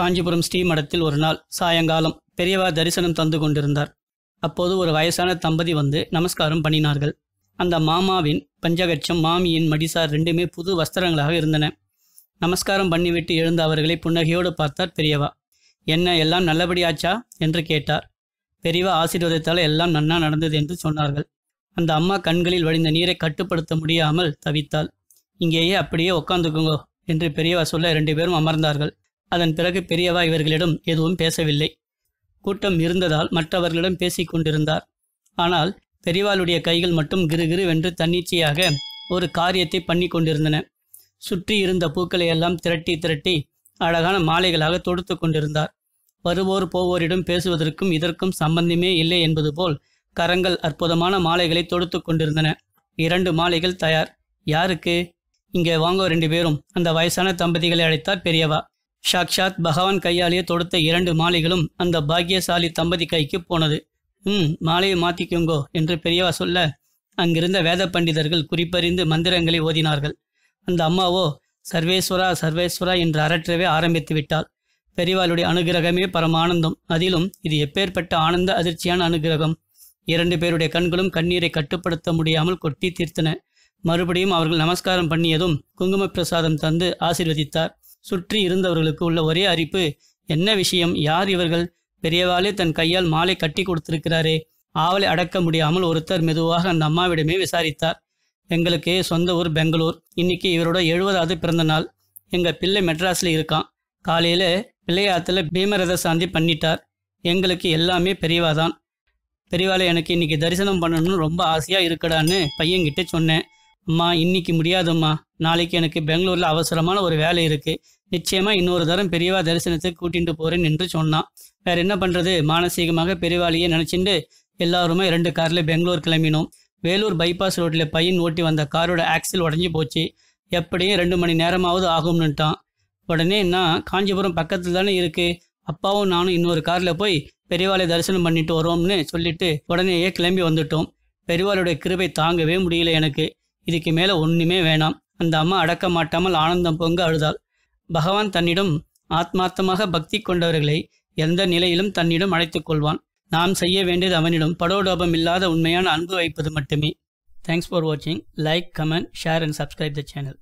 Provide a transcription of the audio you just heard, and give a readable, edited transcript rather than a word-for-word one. காஞ்சிபுரம் ஸ்ரீமடத்தில் ஒரு நாள் சாயங்காலம் பெரியவா தரிசனம் தந்து கொண்டிருந்தார். அப்போது ஒரு வயசான தம்பதி வந்து நமஸ்காரம் பண்ணினார்கள். அந்த மாமாவின் பஞ்சகச்சம் மாமியின் மடிசார் ரெண்டுமே புது வஸ்திரங்களாக இருந்தன. நமஸ்காரம் பண்ணிவிட்டு எழுந்த அவர்களை புன்னகையோடு பார்த்தார் பெரியவா. என்ன, எல்லாம் நல்லபடியாச்சா என்று கேட்டார். பெரியவா ஆசீர்வாதத்தால் எல்லாம் நன்னா நடந்தது என்று சொன்னார்கள். அந்த அம்மா கண்களில் வடிந்த நீரை கட்டுப்படுத்த முடியாமல் தவித்தாள். இங்கேயே அப்படியே உக்காந்துக்குங்கோ என்று பெரியவா சொல்ல ரெண்டு பேரும் அமர்ந்தார்கள். அதன் பிறகு பெரியவா இவர்களிடம் எதுவும் பேசவில்லை. கூட்டம் இருந்ததால் மற்றவர்களிடம் பேசி கொண்டிருந்தார். ஆனால் பெரியவாளுடைய கைகள் மட்டும் கிருகிரு வென்று தன்னிச்சையாக ஒரு காரியத்தை பண்ணி கொண்டிருந்தன. சுற்றி இருந்த பூக்களை எல்லாம் திரட்டி திரட்டி அழகான மாலைகளாக தொடுத்து கொண்டிருந்தார். வருவோர் போவோரிடம் பேசுவதற்கும் இதற்கும் சம்பந்தமே இல்லை என்பது போல் கரங்கள் அற்புதமான மாலைகளை தொடுத்து கொண்டிருந்தன. இரண்டு மாலைகள் தயார். யாருக்கு? இங்கே வாங்கோ ரெண்டு பேரும், அந்த வயசான தம்பதிகளை அழைத்தார் பெரியவா. சாக்ஷாத் பகவான் கையாலேயே தொடுத்த இரண்டு மாலைகளும் அந்த பாக்கியசாலி தம்பதி கைக்கு போனது. மாலையை மாற்றிக்குங்கோ என்று பெரியவா சொல்ல அங்கிருந்த வேத பண்டிதர்கள் குறிப்பறிந்து மந்திரங்களை ஓதினார்கள். அந்த அம்மாவோ சர்வேஸ்வரா சர்வேஸ்வரா என்று அரற்றவே ஆரம்பித்து விட்டாள். பெரியவாளுடைய அனுகிரகமே பரமானந்தம். அதிலும் இது எப்பேற்பட்ட ஆனந்த அதிர்ச்சியான அனுகிரகம். இரண்டு பேருடைய கண்களும் கண்ணீரை கட்டுப்படுத்த முடியாமல் கொட்டி தீர்த்தன. மறுபடியும் அவர்கள் நமஸ்காரம் பண்ணியதும் குங்கும பிரசாதம் தந்து ஆசீர்வதித்தார். சுற்றி இருந்தவர்களுக்கு உள்ள ஒரே அரிப்பு, என்ன விஷயம், யார் இவர்கள், பெரியவாளே தன் கையால் மாலை கட்டி கொடுத்திருக்கிறாரே. ஆவலை அடக்க முடியாமல் ஒருத்தர் மெதுவாக அந்த அம்மாவிடமே விசாரித்தார். எங்களுக்கு சொந்த ஊர் பெங்களூர். இன்னைக்கு இவரோட 70வது பிறந்த நாள். எங்கள் பிள்ளை மெட்ராஸில் இருக்கான். காலையில் பிள்ளையாத்தில் பீமரத சாந்தி பண்ணிட்டார். எங்களுக்கு எல்லாமே பெரியவா தான். பெரியவாளை எனக்கு இன்றைக்கி தரிசனம் பண்ணணும்னு ரொம்ப ஆசையாக இருக்கடான்னு பையன்கிட்ட சொன்னேன். அம்மா இன்னைக்கு முடியாதும்மா, நாளைக்கு எனக்கு பெங்களூரில் அவசரமான ஒரு வேலை இருக்குது, நிச்சயமாக இன்னொரு தரம் பெரியவா தரிசனத்துக்கு கூட்டிகிட்டு போகிறேன் என்று சொன்னான். வேறு என்ன பண்ணுறது, மானசீகமாக பெரியவாளையே நினச்சிட்டு எல்லாருமே 2 காரில் பெங்களூர் கிளம்பினோம். வேலூர் பைபாஸ் ரோட்டில் பையன் ஓட்டி வந்த காரோட ஆக்சில் உடஞ்சி போச்சு. எப்படியும் 2 மணி நேரமாவது ஆகும்னுட்டான். உடனே நான் காஞ்சிபுரம் பக்கத்தில் தானே இருக்குது, அப்பாவும் நானும் இன்னொரு காரில் போய் பெரியவாளை தரிசனம் பண்ணிட்டு வரோம்னு சொல்லிட்டு உடனேயே கிளம்பி வந்துட்டோம். பெரியவாளுடைய கிருபை தாங்கவே முடியல எனக்கு. இதுக்கு மேலே ஒன்றுமே வேணாம். அந்த அம்மா அடக்க மாட்டாமல் ஆனந்தம் பொங்க அழுதாள். பகவான் தன்னிடம் ஆத்மார்த்தமாக பக்தி கொண்டவர்களை எந்த நிலையிலும் தன்னிடம் அழைத்துக் கொள்வான். நாம் செய்ய வேண்டியது அவனிடம் படோடோபம் இல்லாத உண்மையான அன்பு வைப்பது மட்டுமே. தேங்க்ஸ் ஃபார் வாட்சிங். Like, comment, share and subscribe the channel.